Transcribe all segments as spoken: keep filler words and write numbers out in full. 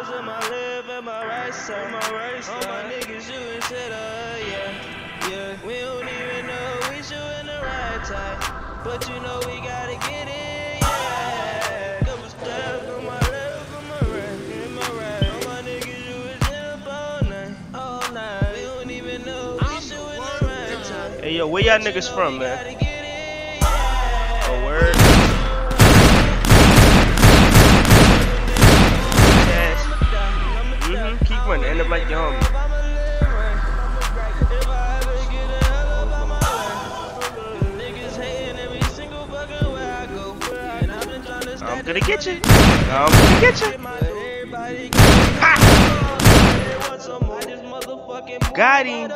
Cause of my left and my right side, my right side. All my niggas shooting shit up, yeah, yeah. We don't even know we shooting the right time, but you know we gotta get it. Hey yo, where y'all niggas from, man? A word. Yes. Mm-hmm. Keep running. End up like your homie. I'm gonna get you. I'm gonna get you. Ha! Got him.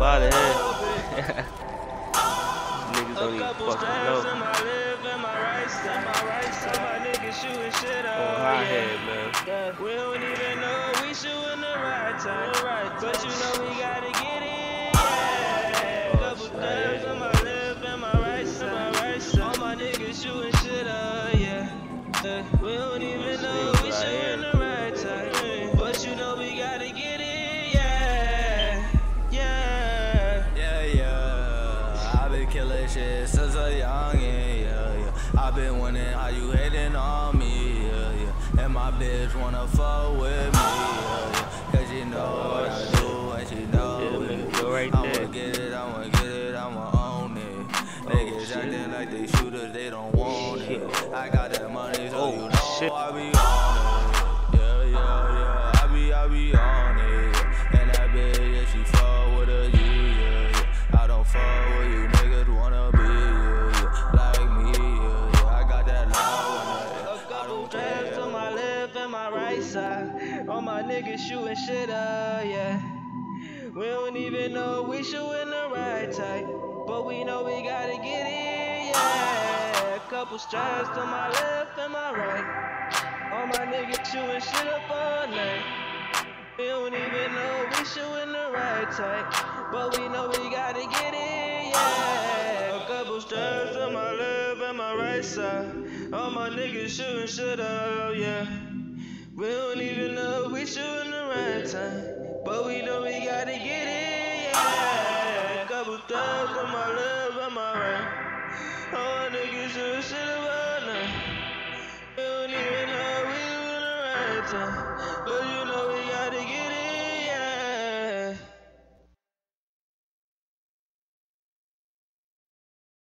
Out of here. Niggas don't even fucking know. On high head, man. We don't even know we shooting the right time, but you know we gotta get it. Double thumbs on my left and my right side. All my niggas shooting shit up, yeah. We don't even know we shooting the right time, but you know we gotta get it. Killing shit since a youngin', yeah, yeah. I been wondering how you hating on me, yeah, yeah. And my bitch wanna fuck with me, yeah, yeah. Cause she know what I do and she know it. Right I'ma there. Get it, I'ma get it, I'ma own it. Oh, niggas acting like they shooters, they don't want shit. It. I got that money, so oh, you know shit. I be on it. Yeah, yeah, yeah, I be, I be on it. And that bitch, yeah, she fuck with a G, yeah, yeah. I don't fuck with you. All my niggas shooting shit up, yeah. We don't even know we shooting the right type, but we know we gotta get it, yeah. A couple strides to my left and my right. All my niggas shooting shit up all night. We don't even know we shooting the right type, but we know we gotta get it, yeah. A couple strides to my left and my right side. All my niggas shooting shit up, yeah. We don't even know we shooting the right time, but we know we gotta get it, yeah. Couple thumbs on my left, on my right. All niggas shooting shit about now. We don't even know we shooting the right time, but you know